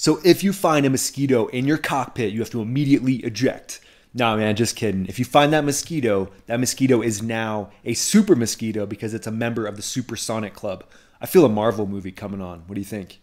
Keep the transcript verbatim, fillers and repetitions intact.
So if you find a mosquito in your cockpit, you have to immediately eject. Nah, man, just kidding. If you find that mosquito, that mosquito is now a super mosquito because it's a member of the Supersonic Club. I feel a Marvel movie coming on. What do you think?